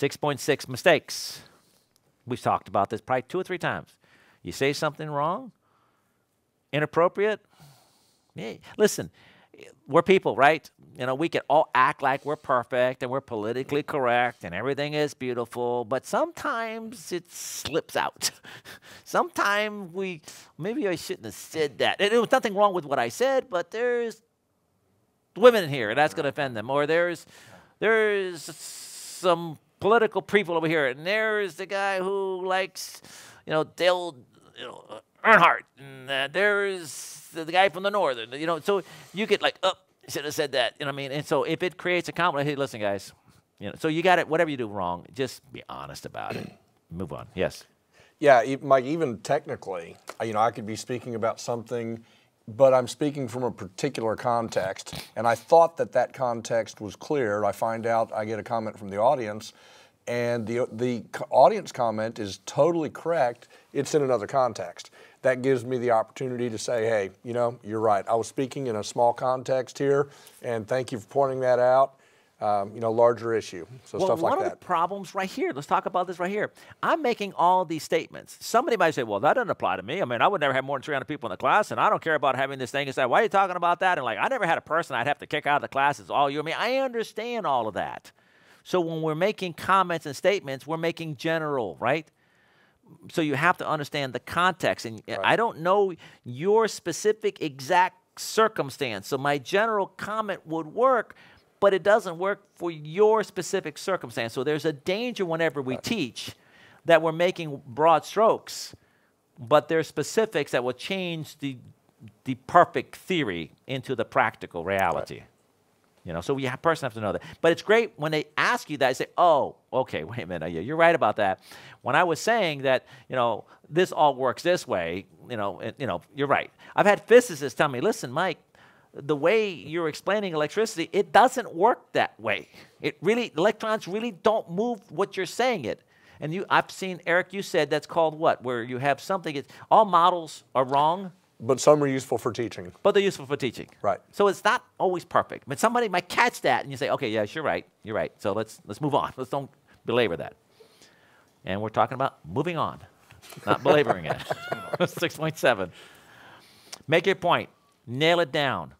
6.6 mistakes. We've talked about this probably 2 or 3 times. You say something wrong, inappropriate. Yeah. Listen, we're people, right? You know, we can all act like we're perfect and we're politically correct and everything is beautiful, but sometimes it slips out. Sometimes maybe I shouldn't have said that. And there was nothing wrong with what I said, but there's women in here and that's going to offend them. Or there's some political people over here and there's the guy who likes, you know, Dale Earnhardt, and there's the guy from the northern, you know, so you get like, oh, should have said that, you know what I mean? And so if it creates a conflict, hey, listen, guys, you know, so you got it, whatever you do wrong, just be honest about it. Move on. Yes. Yeah, Mike, even technically, you know, I could be speaking about something, but I'm speaking from a particular context, and I thought that that context was clear. I find out, I get a comment from the audience, and the audience comment is totally correct. It's in another context. That gives me the opportunity to say, hey, you know, you're right. I was speaking in a small context here, and thank you for pointing that out. You know, larger issue, so well, stuff like that. One of the problems right here, let's talk about this right here. I'm making all these statements. Somebody might say, well, that doesn't apply to me. I mean, I would never have more than 300 people in the class, and I don't care about having this thing. And say, why are you talking about that? And like, I never had a person I'd have to kick out of the class. It's all you. I mean, I understand all of that. So when we're making comments and statements, we're making general, right? So you have to understand the context. And right. I don't know your specific exact circumstance, so my general comment would work, but it doesn't work for your specific circumstance. So there's a danger whenever we teach that we're making broad strokes, but there's specifics that will change the perfect theory into the practical reality. Right. You know, so we have person have to know that. But it's great when they ask you that, say, oh, okay, wait a minute, you're right about that. When I was saying that, you know, this all works this way, you know, and, you know, you're right. I've had physicists tell me, listen, Mike, the way you're explaining electricity, it doesn't work that way. It really, electrons really don't move what you're saying it. And you, I've seen, Eric, you said that's called what? Where you have something, it's, all models are wrong. But some are useful for teaching. But they're useful for teaching. Right. So it's not always perfect. But somebody might catch that and you say, okay, yes, you're right, you're right. So let's move on. Let's don't belabor that. And we're talking about moving on, not belaboring it. 6.7. Make your point. Nail it down.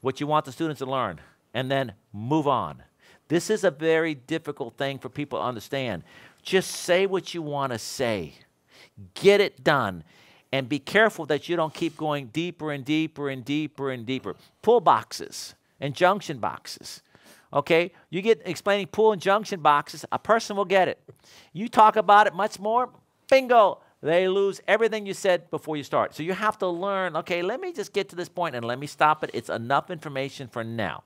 What you want the students to learn, and then move on. This is a very difficult thing for people to understand. Just say what you want to say. Get it done, and be careful that you don't keep going deeper and deeper and deeper and deeper. Pull boxes and junction boxes, okay? You get explaining pull and junction boxes, a person will get it. You talk about it much more, bingo. They lose everything you said before you start. So you have to learn, okay, let me just get to this point and let me stop it. It's enough information for now.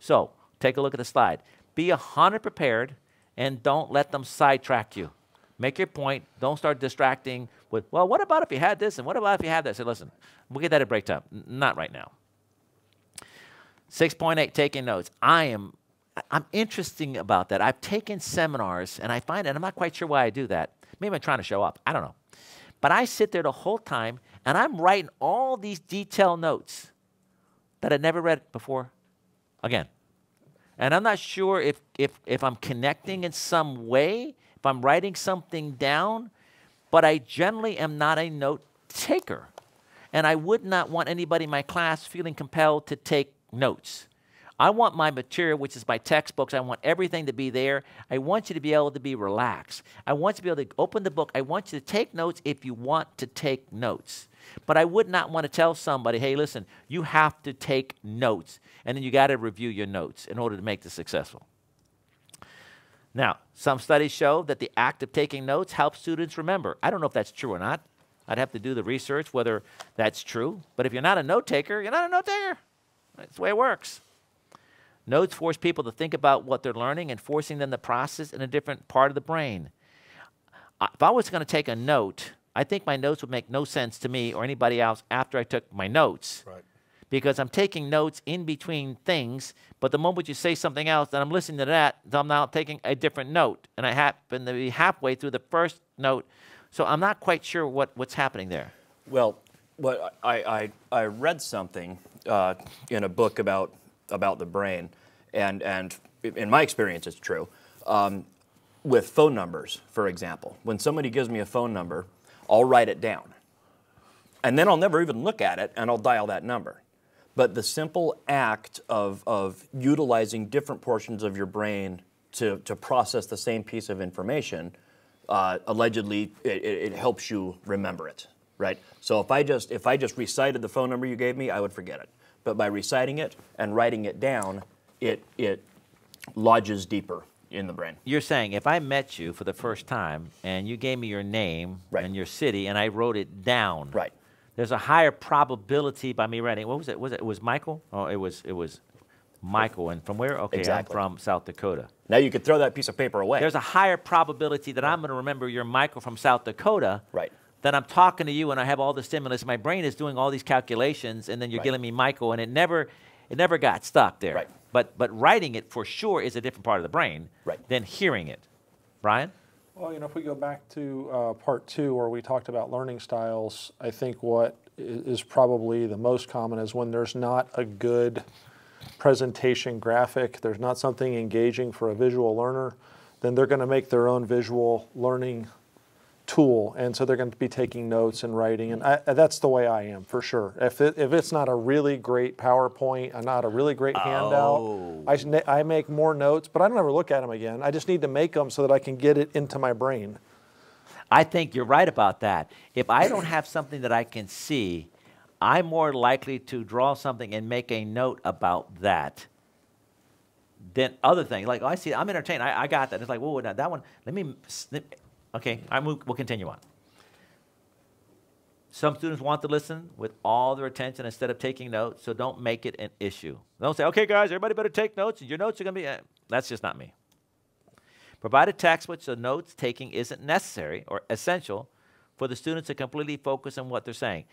So take a look at the slide. Be 100% prepared and don't let them sidetrack you. Make your point. Don't start distracting with, well, what about if you had this and what about if you had that? Say, listen, we'll get that at break time. Not right now. 6.8, taking notes. I'm interesting about that. I've taken seminars and I find, and I'm not quite sure why I do that. Maybe I'm trying to show up. I don't know. But I sit there the whole time, and I'm writing all these detailed notes that I never read before again. And I'm not sure if I'm connecting in some way, if I'm writing something down, but I generally am not a note taker. And I would not want anybody in my class feeling compelled to take notes. I want my material, which is my textbooks, I want everything to be there. I want you to be able to be relaxed. I want you to be able to open the book. I want you to take notes if you want to take notes. But I would not want to tell somebody, hey, listen, you have to take notes, and then you got to review your notes in order to make this successful. Now, some studies show that the act of taking notes helps students remember. I don't know if that's true or not. I'd have to do the research whether that's true. But if you're not a note taker, you're not a note taker. That's the way it works. Notes force people to think about what they're learning and forcing them to process in a different part of the brain. If I was going to take a note, I think my notes would make no sense to me or anybody else after I took my notes. Right. Because I'm taking notes in between things, but the moment you say something else, then I'm listening to that, then I'm now taking a different note, and I happen to be halfway through the first note, so I'm not quite sure what's happening there. Well, I read something in a book about the brain, and in my experience, it's true. with phone numbers, for example. When somebody gives me a phone number, I'll write it down. And then I'll never even look at it, and I'll dial that number. But the simple act of utilizing different portions of your brain to process the same piece of information, allegedly it helps you remember it, right? So if I just recited the phone number you gave me, I would forget it. But by reciting it and writing it down, it lodges deeper in the brain. You're saying if I met you for the first time and you gave me your name and your city and I wrote it down, right? There's a higher probability by me writing. What was it? Was it Michael? Oh, it was Michael. And from where? Okay, exactly. I'm from South Dakota. Now you could throw that piece of paper away. There's a higher probability that I'm going to remember you're Michael from South Dakota. Right. Then I'm talking to you and I have all the stimulus. My brain is doing all these calculations and then you're giving me Michael, and it never got stuck there. Right. But writing it for sure is a different part of the brain than hearing it. Brian? Well, you know, if we go back to part two where we talked about learning styles, I think what is probably the most common is when there's not a good presentation graphic, there's not something engaging for a visual learner, then they're going to make their own visual learning tool, and so they're going to be taking notes and writing, and that's the way I am for sure. If it's not a really great PowerPoint and not a really great handout, I make more notes, but I don't ever look at them again. I just need to make them so that I can get it into my brain. I think you're right about that. If I don't have something that I can see, I'm more likely to draw something and make a note about that than other things. Like, oh, I see, I'm entertained. I got that. It's like, whoa, that one, okay, we'll continue on. Some students want to listen with all their attention instead of taking notes, so don't make it an issue. Don't say, okay, guys, everybody better take notes, and your notes are going to be, that's just not me. Provide a text which the notes taking isn't necessary or essential for the students to completely focus on what they're saying.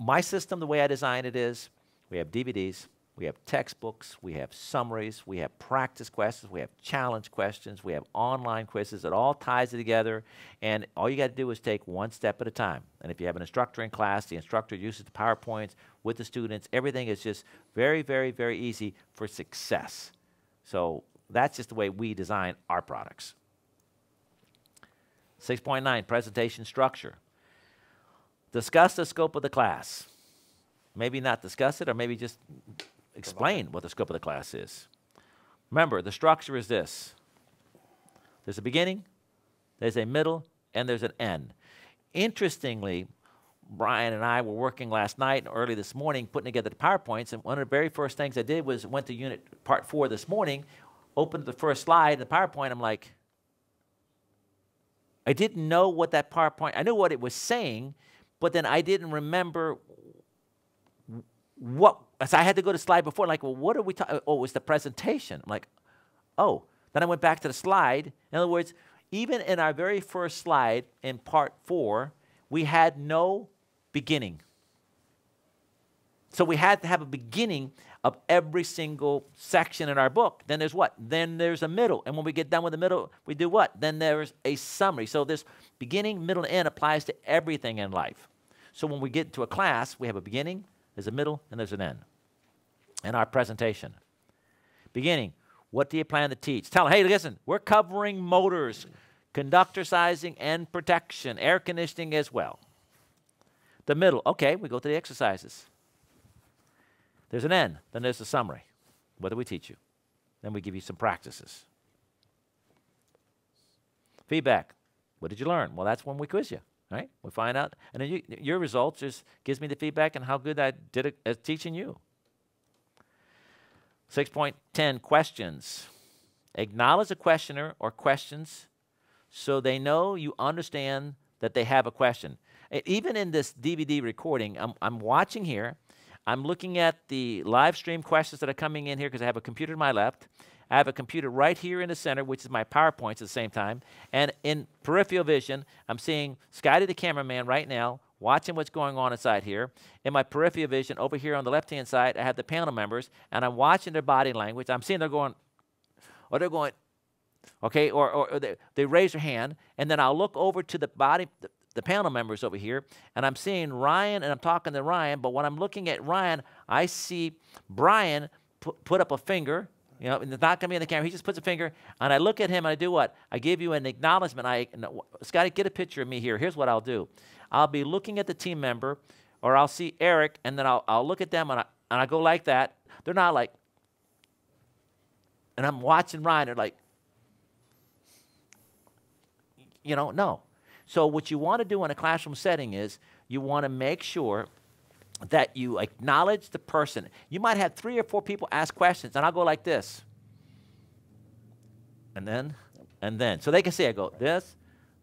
My system, the way I design it is, we have DVDs, we have textbooks, we have summaries, we have practice questions, we have challenge questions, we have online quizzes. It all ties it together, and all you got to do is take one step at a time. And if you have an instructor in class, the instructor uses the PowerPoints with the students. Everything is just very, very, very easy for success. So that's just the way we design our products. 6.9, presentation structure. Discuss the scope of the class. Maybe not discuss it, or maybe just explain what the scope of the class is. Remember, the structure is this. There's a beginning, there's a middle, and there's an end. Interestingly, Brian and I were working last night and early this morning putting together the PowerPoints, and one of the very first things I did was went to unit part 4 this morning, opened the first slide in the PowerPoint, I'm like, I didn't know what that PowerPoint, I knew what it was saying, but then I didn't remember what, so I had to go to the slide before, like, well, what are we talking, oh, it was the presentation. I'm like, oh. Then I went back to the slide. In other words, even in our very first slide in part 4, we had no beginning. So we had to have a beginning of every single section in our book. Then there's what? Then there's a middle. And when we get done with the middle, we do what? Then there's a summary. So this beginning, middle, and end applies to everything in life. So when we get to a class, we have a beginning, there's a middle, and there's an end. And our presentation. Beginning, what do you plan to teach? Tell them, hey, listen, we're covering motors, conductor sizing and protection, air conditioning as well. The middle, okay, we go to the exercises. There's an end, then there's a summary. What do we teach you? Then we give you some practices. Feedback, what did you learn? Well, that's when we quiz you. Right? We find out, and then your results just gives me the feedback and how good I did at teaching you. 6.10, questions. Acknowledge the questioner or questions so they know you understand that they have a question. Even in this DVD recording, I'm watching here. I'm looking at the live stream questions that are coming in here because I have a computer to my left. I have a computer right here in the center, which is my PowerPoints at the same time. And in peripheral vision, I'm seeing Scotty, the cameraman, right now, watching what's going on inside here. In my peripheral vision, over here on the left-hand side, I have the panel members, and I'm watching their body language. I'm seeing they're going, or they're going, okay, or they raise their hand. And then I'll look over to the body, the panel members over here, and I'm seeing Ryan, and I'm talking to Ryan. But when I'm looking at Ryan, I see Brian put up a finger, You know, it's not going to be on the camera. He just puts a finger, and I look at him, and I do what? I give you an acknowledgement. Scotty, get a picture of me here. Here's what I'll do. I'll be looking at the team member, or I'll see Eric, and then I'll look at them, and I go like that. They're not like, and I'm watching Ryan. They're like, you know, no. So what you want to do in a classroom setting is you want to make sure that you acknowledge the person. You might have 3 or 4 people ask questions, and I'll go like this. And then. So they can see I go this,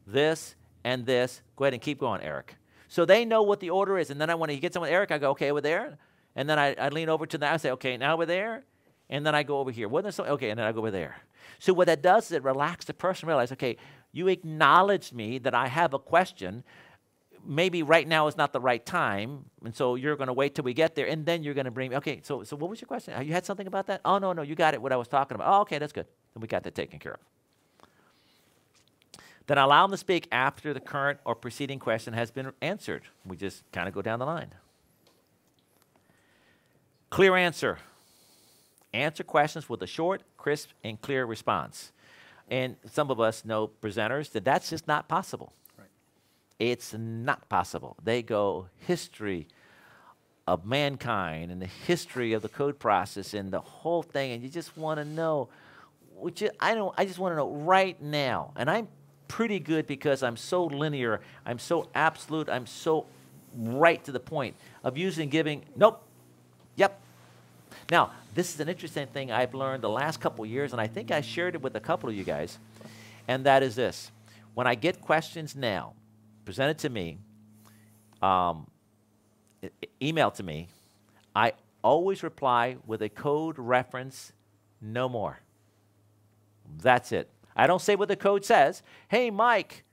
this, and this. Go ahead and keep going, Eric. So they know what the order is, and then when he gets on with Eric, I go, okay, we're there. And then I lean over to that. I say, okay, now we're there. And then I go over here. Okay, and then I go over there. So what that does is it relaxes the person, realize, okay, you acknowledged me that I have a question. Maybe right now is not the right time, and so you're going to wait till we get there, and then you're going to bring me. Okay, so what was your question? You had something about that? Oh, no, you got it, what I was talking about. Oh, okay, that's good. Then we got that taken care of. Then allow them to speak after the current or preceding question has been answered. We just kind of go down the line. Clear answer. Answer questions with a short, crisp, and clear response. And some of us know presenters that that's just not possible. It's not possible. They go history of mankind and the history of the code process and the whole thing, and you just want to know, I just want to know right now. And I'm pretty good because I'm so linear, I'm so absolute, I'm so right to the point of using giving, nope, yep. Now, this is an interesting thing I've learned the last couple of years, and I think I shared it with a couple of you guys, and that is this. When I get questions now, presented to me, emailed to me, I always reply with a code reference, no more. That's it. I don't say what the code says. Hey, Mike,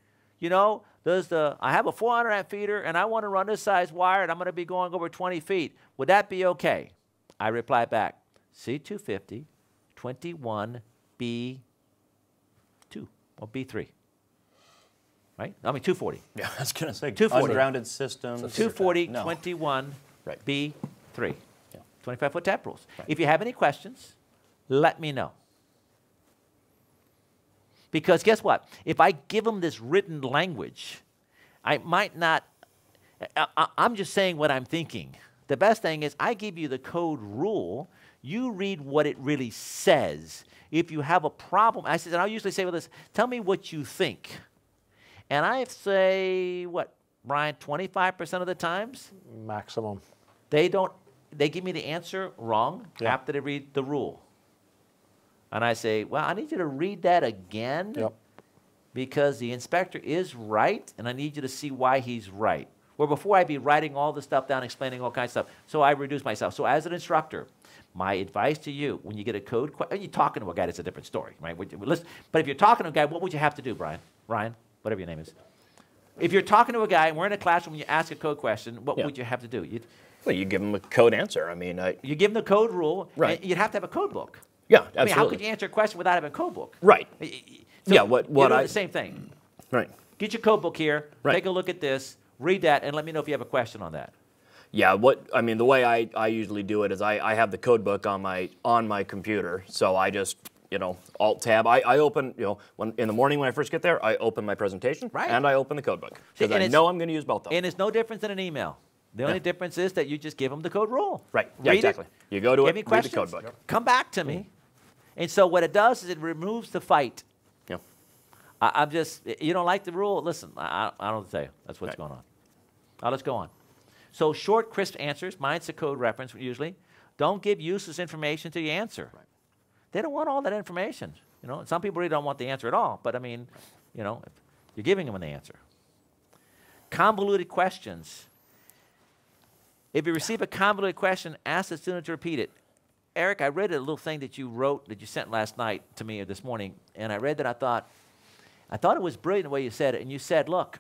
you know, I have a 400 amp feeder and I want to run this size wire and I'm going to be going over 20 feet. Would that be okay? I reply back, C250, 21, B2 or B3. Right? I mean, 240. Yeah, I was going to say 240. Ungrounded systems. So 240, no. 21, right. B3. Yeah. 25-foot tap rules. Right. If you have any questions, let me know. Because guess what? If I give them this written language, I might not, I'm just saying what I'm thinking. The best thing is I give you the code rule, you read what it really says. If you have a problem, and I'll usually say with this, tell me what you think. And I say, what, Brian, 25% of the times? Maximum. They give me the answer wrong after they read the rule. And I say, well, I need you to read that again because the inspector is right, and I need you to see why he's right. Where before I'd be writing all the stuff down, explaining all kinds of stuff. So I reduce myself. So as an instructor, my advice to you, when you get a code question, you're talking to a guy, that's a different story, right? But if you're talking to a guy, what would you have to do, Brian? Ryan? Whatever your name is. If you're talking to a guy and we're in a classroom and you ask a code question, what would you have to do? Well, you give them a code answer. I mean, you give them the code rule. Right. You'd have to have a code book. Yeah, absolutely. I mean, how could you answer a question without having a code book? Right. So yeah, you're doing the same thing. Right. Get your code book here. Right. Take a look at this. Read that and let me know if you have a question on that. Yeah, I mean, the way I usually do it is I have the code book on my computer, so I just, you know, Alt-Tab. I open, you know, in the morning when I first get there, I open my presentation and I open the code book. Because I know I'm going to use both of them. And it's no difference than an email. The only difference is that you just give them the code rule. Right. Yeah, exactly. You go to it, read the code book. Yep. Come back to me. And so what it does is it removes the fight. Yeah. I'm just, you don't like the rule? Listen, I don't tell you. That's what's going on. Now let's go on. So short, crisp answers. Mine's the code reference usually. Don't give useless information to the answer. Right. They don't want all that information, you know. And some people really don't want the answer at all, but I mean, you know, if you're giving them an answer. Convoluted questions. If you receive a convoluted question, ask the student to repeat it. Eric, I read a little thing that you wrote, that you sent last night to me or this morning, and I read that I thought it was brilliant the way you said it, and you said, look,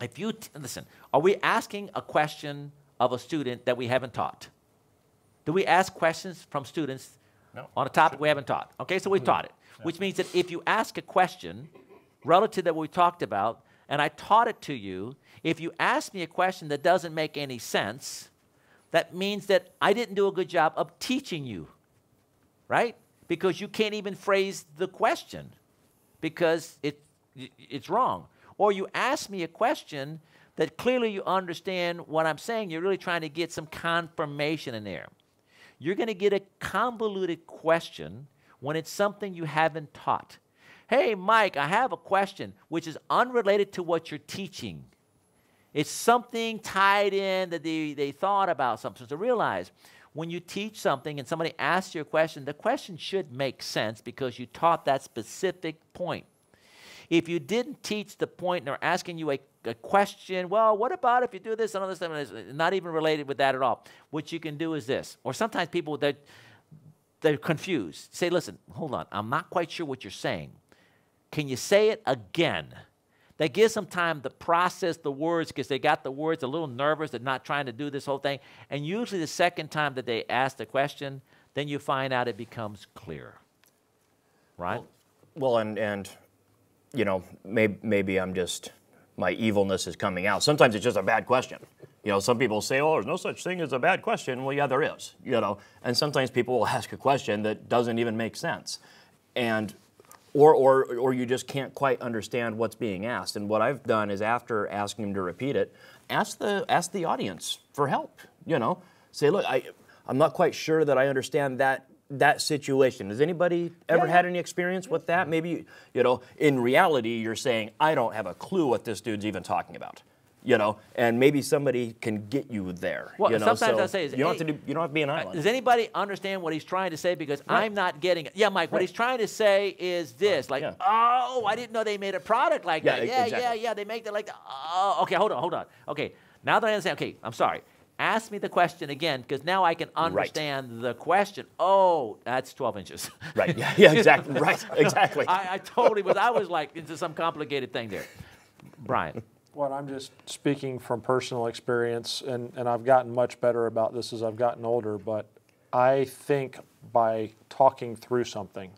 if you, listen, are we asking a question of a student that we haven't taught? Do we ask questions from students on a topic we haven't taught? Okay, so we've taught it, which means that if you ask a question relative that we talked about, and I taught it to you, if you ask me a question that doesn't make any sense, that means that I didn't do a good job of teaching you, right? because you can't even phrase the question because it's wrong. Or you ask me a question that clearly you understand what I'm saying. You're really trying to get some confirmation in there. You're going to get a convoluted question when it's something you haven't taught. Hey, Mike, I have a question which is unrelated to what you're teaching. It's something tied in that they thought about something. So realize when you teach something and somebody asks you a question, the question should make sense because you taught that specific point. If you didn't teach the point and they're asking you a question, well, what about if you do this and all this stuff, and it's not even related with that at all. What you can do is this, or sometimes people, they're confused. Say, listen, hold on, I'm not quite sure what you're saying. Can you say it again? That gives them time to process the words because they got the words a little nervous. They're not trying to do this whole thing. And usually the second time that they ask the question, then you find out it becomes clear, right? Well, and you know, maybe I'm just, my evilness is coming out. Sometimes it's just a bad question. You know, some people say, oh, there's no such thing as a bad question. Well, yeah, there is, you know. And sometimes people will ask a question that doesn't even make sense. And, or you just can't quite understand what's being asked. And what I've done is after asking them to repeat it, ask the audience for help, you know. Say, look, I'm not quite sure that I understand that situation. Has anybody ever had any experience with that? Maybe, you know, in reality, you're saying, I don't have a clue what this dude's even talking about, you know, and maybe somebody can get you there. Well, you know? Sometimes so I say, is, you don't have to be an island. Does anybody understand what he's trying to say? Because I'm not getting it. Yeah, Mike, what he's trying to say is this, like, oh, I didn't know they made a product like that. Yeah, exactly. Yeah, they make that like, oh, okay, hold on. Okay, now that I understand, okay, I'm sorry. Ask me the question again, because now I can understand the question. Oh, that's 12 inches. Right. Yeah, exactly. Right. Exactly. I totally was. I was like into some complicated thing there. Brian. Well, I'm just speaking from personal experience, and I've gotten much better about this as I've gotten older, but I think by talking through something.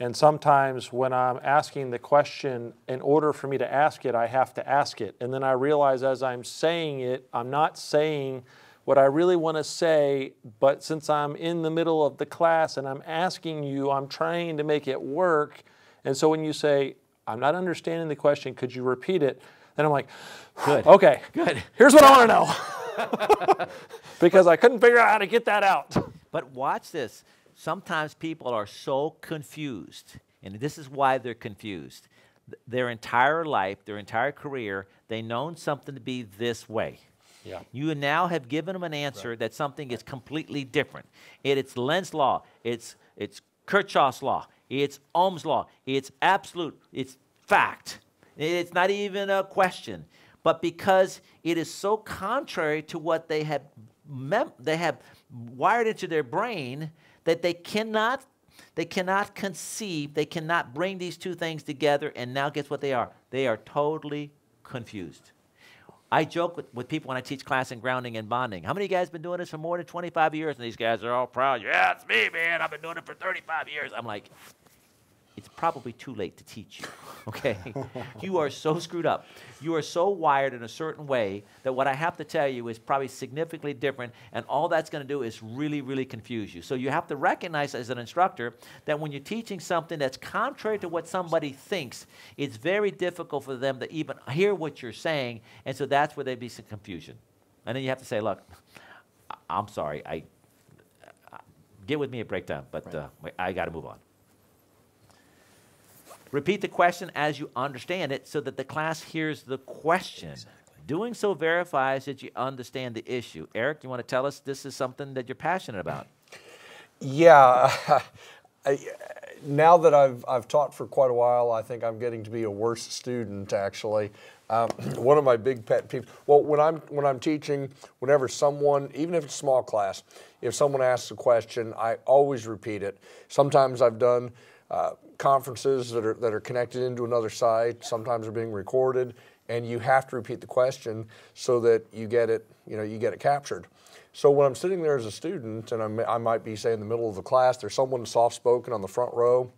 And sometimes when I'm asking the question, in order for me to ask it, I have to ask it. And then I realize as I'm saying it, I'm not saying what I really want to say, but since I'm in the middle of the class and I'm asking you, I'm trying to make it work. And so when you say, I'm not understanding the question, could you repeat it? Then I'm like, good. Okay, good. Here's what I want to know. Because I couldn't figure out how to get that out. But watch this. Sometimes people are so confused, and this is why they're confused. Their entire life, their entire career, they've known something to be this way. Yeah. You now have given them an answer that something is completely different. It's Lenz's law. It's Kirchhoff's law. It's Ohm's law. It's absolute. It's fact. It's not even a question. But because it is so contrary to what they have wired into their brain, that they cannot conceive, they cannot bring these two things together, and now guess what they are? They are totally confused. I joke with people when I teach class in grounding and bonding. How many of you guys been doing this for more than 25 years? And these guys are all proud. Yeah, it's me, man. I've been doing it for 35 years. I'm like, it's probably too late to teach you, okay? You are so screwed up. You are so wired in a certain way that what I have to tell you is probably significantly different, and all that's gonna do is really, really confuse you. So you have to recognize as an instructor that when you're teaching something that's contrary to what somebody thinks, it's very difficult for them to even hear what you're saying, and so that's where there'd be some confusion. And then you have to say, look, I'm sorry, get with me at break time, but I gotta move on. Repeat the question as you understand it so that the class hears the question. Exactly. Doing so verifies that you understand the issue. Eric, you want to tell us this is something that you're passionate about? Yeah. Now that I've taught for quite a while, I think I'm getting to be a worse student, actually. One of my big pet peeves, well, when I'm teaching, whenever someone, even if it's a small class, if someone asks a question, I always repeat it. Sometimes I've done conferences that are connected into another site, sometimes are being recorded, and you have to repeat the question so that you get it, you know, you get it captured. So when I'm sitting there as a student, and I might be, say, in the middle of the class, there's someone soft-spoken on the front row,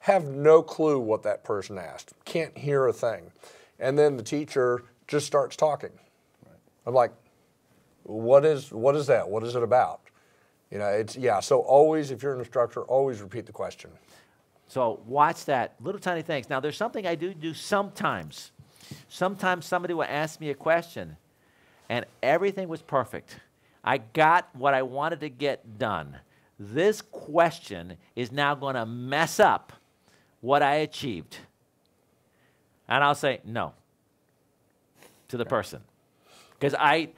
have no clue what that person asked, can't hear a thing. And then the teacher just starts talking. Right. I'm like, what is that? What is it about? You know, it's, yeah, so always, if you're an instructor, always repeat the question. So watch that, little tiny things. Now, there's something I do sometimes. Sometimes somebody will ask me a question, and everything was perfect. I got what I wanted to get done. This question is now going to mess up what I achieved. And I'll say no to the person. Because I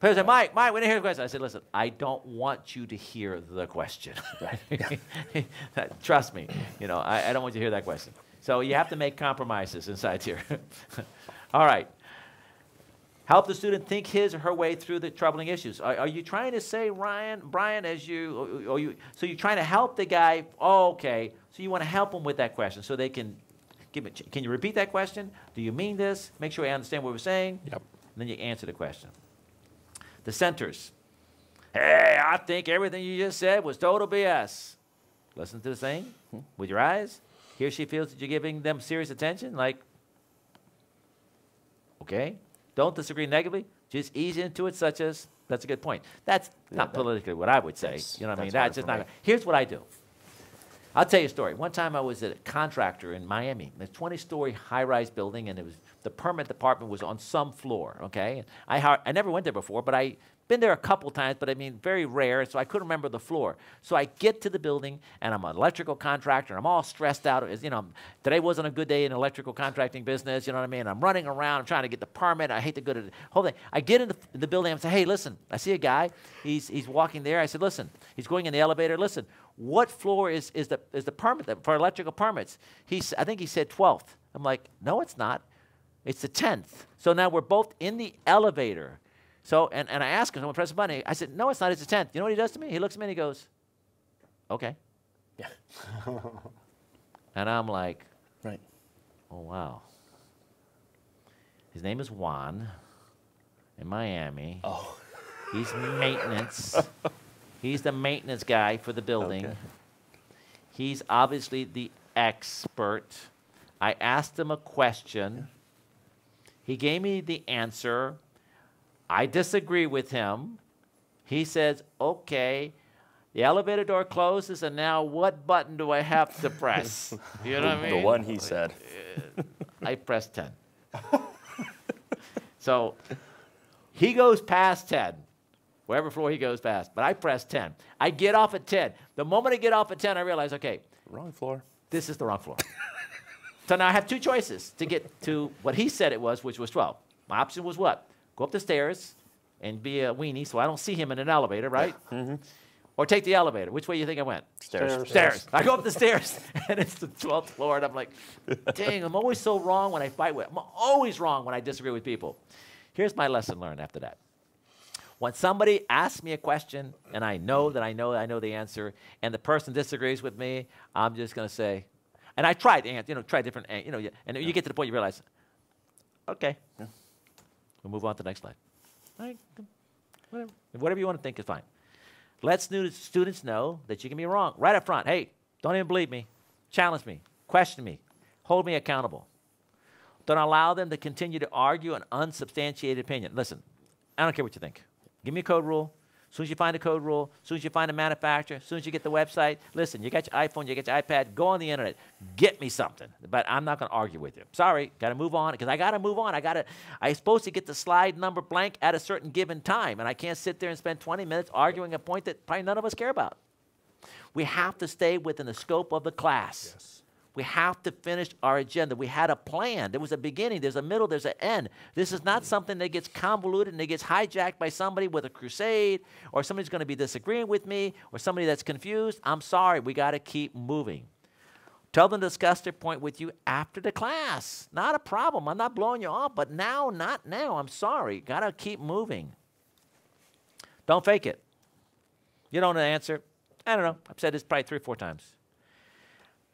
said, Mike, we didn't hear the question. I said, listen, I don't want you to hear the question. Trust me, you know, I don't want you to hear that question. So you have to make compromises inside here. All right. Help the student think his or her way through the troubling issues. Are you trying to say, Brian, as you, or you, so you're trying to help the guy, oh, okay, so you want to help them with that question so they can, can you repeat that question? Do you mean this? Make sure I understand what we're saying. Yep. And then you answer the question. The centers. Hey, I think everything you just said was total BS. Listen to the saying with your eyes. He or she feels that you're giving them serious attention, like, okay. Don't disagree negatively. Just ease into it, such as, that's a good point. That's not politically what I would say. You know what I mean? That's just not. Here's what I do. I'll tell you a story. One time I was at a contractor in Miami, a 20-story high-rise building, and it was, the permit department was on some floor, okay? I never went there before, but I've been there a couple times, but I mean, very rare, so I couldn't remember the floor. So I get to the building, and I'm an electrical contractor, and I'm all stressed out. You know, today wasn't a good day in electrical contracting business, you know what I mean? I'm running around, I'm trying to get the permit, I hate to go to the whole thing. I get in the building, and I say, hey, listen, I see a guy, he's walking there. I said, listen, he's going in the elevator, listen, what floor is the permit for electrical permits? I think he said 12th. I'm like, no, it's not. It's the 10th. So now we're both in the elevator. So, and I asked him, someone pressed the button. I said, no, it's not. It's the 10th. You know what he does to me? He looks at me and he goes, okay. Yeah. And I'm like, right. Oh, wow. His name is Juan in Miami. Oh. He's maintenance. He's the maintenance guy for the building. Okay. He's obviously the expert. I asked him a question. He gave me the answer. I disagree with him. He says, okay, the elevator door closes, and now what button do I have to press? You know what I mean? The one he said. I pressed 10. So he goes past 10. Wherever floor he goes past. But I press 10. I get off at 10. The moment I get off at 10, I realize, okay. Wrong floor. This is the wrong floor. So now I have two choices to get to what he said it was, which was 12. My option was what? Go up the stairs and be a weenie so I don't see him in an elevator, right? Mm-hmm. Or take the elevator. Which way do you think I went? Stairs. I go up the stairs, and it's the 12th floor, and I'm like, dang, I'm always so wrong when I fight with. I'm always wrong when I disagree with people. Here's my lesson learned after that. When somebody asks me a question and I know that I know the answer and the person disagrees with me, I'm just going to say, and I tried, you know, try different, you know, and you get to the point you realize, okay, we'll move on to the next slide. Whatever you want to think is fine. Let students know that you can be wrong right up front. Hey, don't even believe me. Challenge me. Question me. Hold me accountable. Don't allow them to continue to argue an unsubstantiated opinion. Listen, I don't care what you think. Give me a code rule. As soon as you find a code rule, as soon as you find a manufacturer, as soon as you get the website, listen, you got your iPhone, you got your iPad, go on the internet, get me something. But I'm not going to argue with you. Sorry, got to move on because I got to move on. I'm supposed to get the slide number blank at a certain given time, and I can't sit there and spend 20 minutes arguing a point that probably none of us care about. We have to stay within the scope of the class. Yes. We have to finish our agenda. We had a plan. There was a beginning. There's a middle. There's an end. This is not something that gets convoluted and it gets hijacked by somebody with a crusade or somebody's going to be disagreeing with me or somebody that's confused. I'm sorry. We got to keep moving. Tell them to discuss their point with you after the class. Not a problem. I'm not blowing you off, but now, not now. I'm sorry. Got to keep moving. Don't fake it. You don't know the answer. I don't know. I've said this probably 3 or 4 times.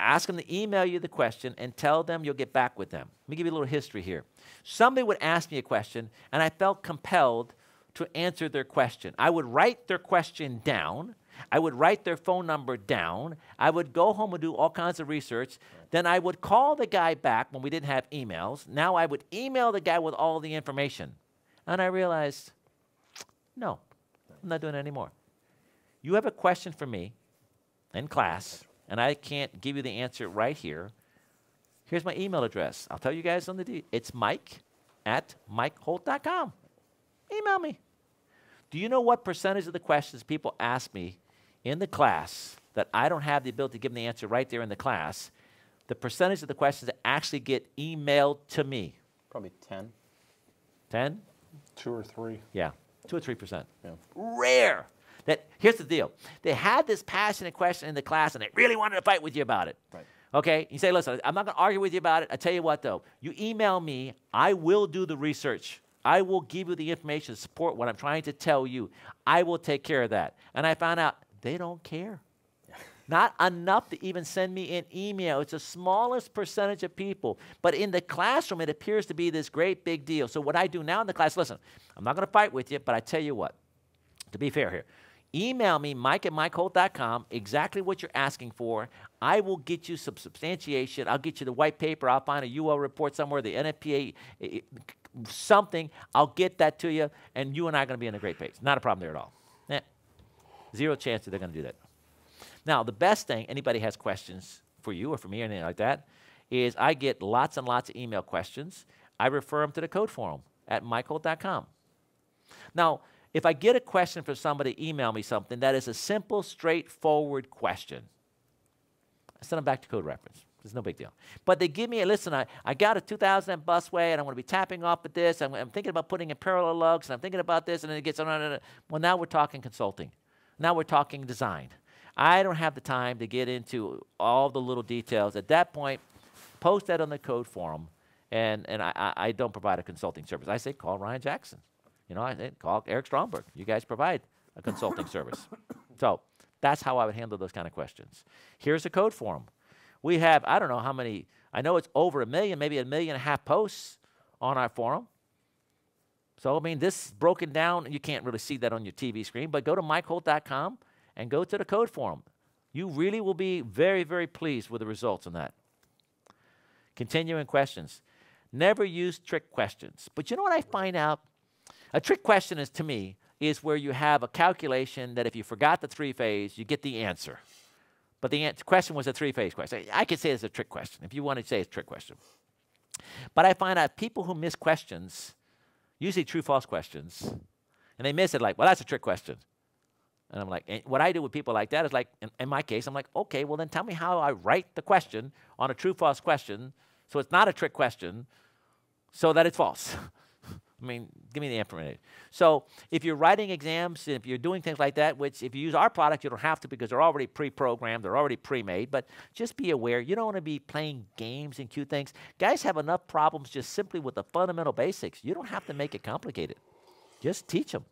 Ask them to email you the question and tell them you'll get back with them. Let me give you a little history here. Somebody would ask me a question, and I felt compelled to answer their question. I would write their question down. I would write their phone number down. I would go home and do all kinds of research. Then I would call the guy back when we didn't have emails. Now I would email the guy with all the information. And I realized, no, I'm not doing it anymore. you have a question for me in class, and I can't give you the answer right here, here's my email address. I'll tell you guys on the D. It's mike@mikeholt.com. Email me. Do you know what percentage of the questions people ask me in the class that I don't have the ability to give them the answer right there in the class, the percentage of the questions that actually get emailed to me? Probably 10. 10? 2 or 3. Yeah, 2 or 3%. Yeah. Rare. That, here's the deal. They had this passionate question in the class, and they really wanted to fight with you about it. Right. Okay, you say, listen, I'm not going to argue with you about it. I tell you what, though. You email me. I will do the research. I will give you the information to support what I'm trying to tell you. I will take care of that. And I found out they don't care. Not enough to even send me an email. It's the smallest percentage of people. But in the classroom, it appears to be this great big deal. So what I do now in the class, listen, I'm not going to fight with you, but I tell you what, to be fair here, email me, mike@mikeholt.com, exactly what you're asking for. I will get you some substantiation. I'll get you the white paper. I'll find a UL report somewhere, the NFPA, something. I'll get that to you, and you and I are going to be in a great place. Not a problem there at all. Eh, zero chance that they're going to do that. Now, the best thing, anybody has questions for you or for me or anything like that, is I get lots and lots of email questions. I refer them to the code forum at mikeholt.com. Now, if I get a question from somebody, email me something that is a simple, straightforward question, I send them back to code reference. It's no big deal. But they give me a, listen, I got a 2000 busway, and I'm going to be tapping off at this. I'm thinking about putting in parallel lugs, and I'm thinking about this, and then it gets, well, now we're talking consulting. Now we're talking design. I don't have the time to get into all the little details. At that point, post that on the code forum, and I don't provide a consulting service. I say call Ryan Jackson. You know, I say call Eric Stromberg. You guys provide a consulting service. So that's how I would handle those kind of questions. Here's a code forum. We have, I don't know how many, I know it's over 1 million, maybe 1.5 million posts on our forum. So, I mean, this is broken down. You can't really see that on your TV screen, but go to mikeholt.com. And go to the code forum. You really will be very, very pleased with the results on that. Continuing questions. Never use trick questions. But you know what I find out? A trick question is, to me, is where you have a calculation that if you forgot the 3-phase, you get the answer. But the question was a 3-phase question. I could say it's a trick question, if you want to say it's a trick question. But I find out people who miss questions, usually true-false questions, and they miss it like, well, that's a trick question. And I'm like, and what I do with people like that is like, in my case, I'm like, okay, well then tell me how I write the question on a true-false question so it's not a trick question so that it's false. I mean, give me the information. So if you're writing exams, if you're doing things like that, which if you use our product, you don't have to because they're already pre-programmed, they're already pre-made, but just be aware, you don't want to be playing games and cute things. Guys have enough problems just simply with the fundamental basics. You don't have to make it complicated. Just teach them.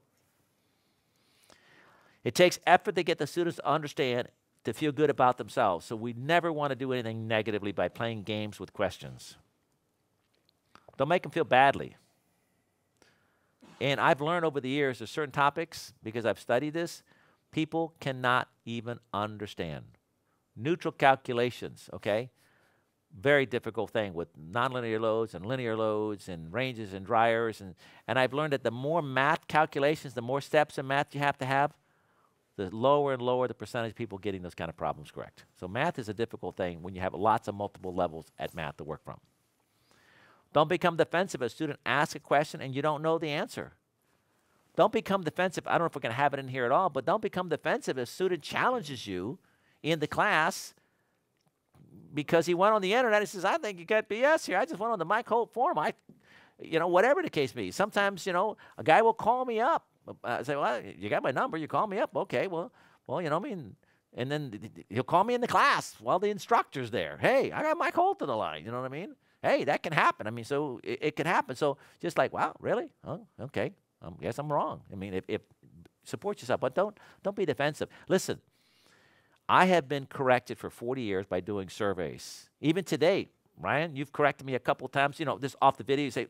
It takes effort to get the students to understand, to feel good about themselves. So we never want to do anything negatively by playing games with questions. Don't make them feel badly. And I've learned over the years there's certain topics, because I've studied this, people cannot even understand. Neutral calculations, okay? Very difficult thing with nonlinear loads and linear loads and ranges and dryers. And I've learned that the more math calculations, the more steps in math you have to have, the lower and lower the percentage of people getting those kind of problems correct. So math is a difficult thing when you have lots of multiple levels at math to work from. Don't become defensive. A student asks a question and you don't know the answer. Don't become defensive. I don't know if we're going to have it in here at all, but don't become defensive if a student challenges you in the class because he went on the internet and says, I think you got BS here. I just went on the Mike Holt forum. You know, whatever the case may be. Sometimes, you know, a guy will call me up. I say, well, you got my number. You call me up. Okay, well, you know what I mean? And then he'll call me in the class while the instructor's there. Hey, I got Mike Holt on the line. You know what I mean? Hey, that can happen. I mean, so it can happen. So just like, wow, really? Oh, okay. I guess I'm wrong. I mean, if support yourself, but don't be defensive. Listen, I have been corrected for 40 years by doing surveys. Even today, Ryan, you've corrected me a couple times. You know, just off the video, you say,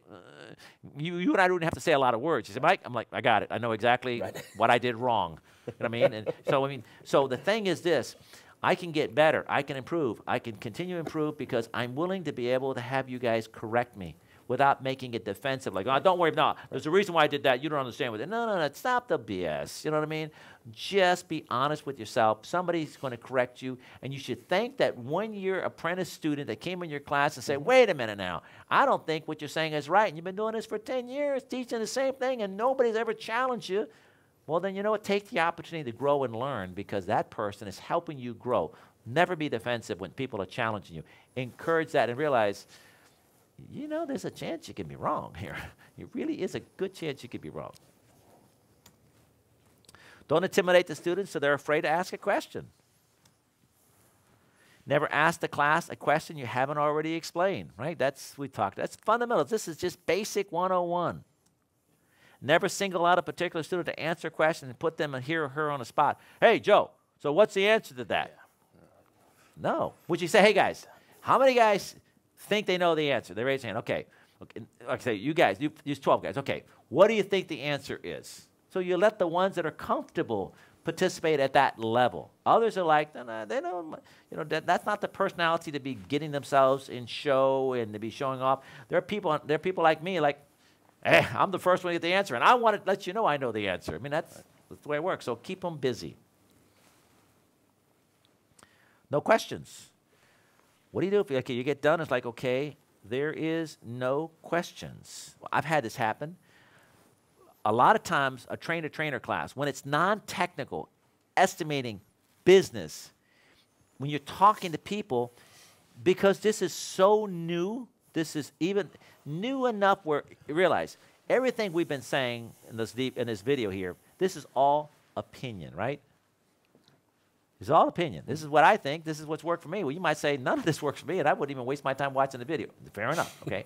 you and I don't have to say a lot of words. You say, Mike, I'm like, I got it. I know exactly what I did wrong. You know what I mean? And so, I mean, so the thing is this. I can get better. I can improve. I can continue to improve because I'm willing to be able to have you guys correct me. without making it defensive. Like, oh, don't worry, no, there's a reason why I did that. You don't understand what it is. No, no, no, stop the BS. You know what I mean? Just be honest with yourself. Somebody's going to correct you, and you should thank that one-year apprentice student that came in your class and say, wait a minute now, I don't think what you're saying is right, and you've been doing this for 10 years, teaching the same thing, and nobody's ever challenged you. Well, then you know what? Take the opportunity to grow and learn, because that person is helping you grow. Never be defensive when people are challenging you. Encourage that and realize, you know, there's a chance you can be wrong here. It really is a good chance you could be wrong. Don't intimidate the students so they're afraid to ask a question. Never ask the class a question you haven't already explained, right? That's fundamental. This is just basic 101. Never single out a particular student to answer a question and put them and he or her on the spot. Hey, Joe, so what's the answer to that? Yeah. No. Would you say, hey, guys, how many guys think they know the answer? They raise their hand. Okay. Like I say, you guys, there's 12 guys. Okay. What do you think the answer is? So you let the ones that are comfortable participate at that level. Others are like, no, no, they don't, you know, that's not the personality to be getting themselves in show and to be showing off. There are people like me, like, hey, I'm the first one to get the answer, and I want to let you know I know the answer. I mean, that's the way it works. So keep them busy. No questions. What do you do if you get done? It's like, okay, there is no questions. Well, I've had this happen. A lot of times, a trainer-trainer class, when it's non-technical, estimating, business, when you're talking to people, because this is so new, this is even new enough where you realize everything we've been saying in this video here, this is all opinion, right? It's all opinion. This is what I think. This is what's worked for me. Well, you might say, none of this works for me, and I wouldn't even waste my time watching the video. Fair enough, okay?